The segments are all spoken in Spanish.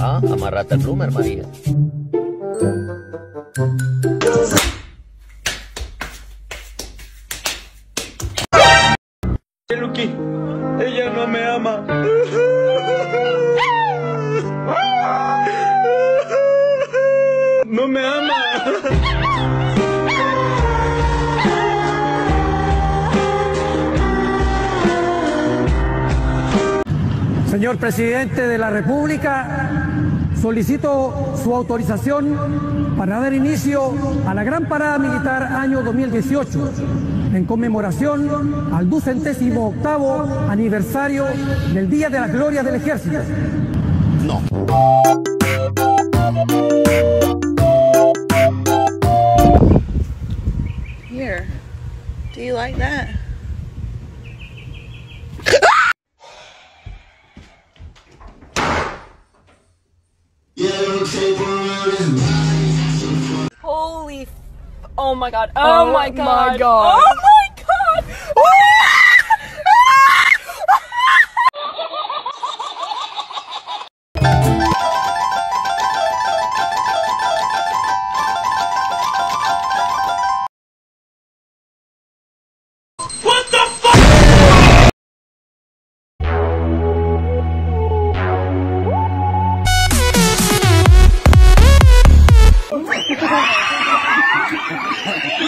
Ah, amarrate el bloomer, María. Luqui, ella no me ama. No me ama. Señor Presidente de la República, solicito su autorización para dar inicio a la gran parada militar año 2018 en conmemoración al 208º aniversario del Día de la Gloria del Ejército. No. Here. Do you like that? Holy f oh my god. Oh my god. My god. Oh my god.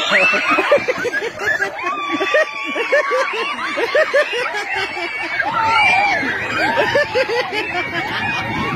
What the fuck?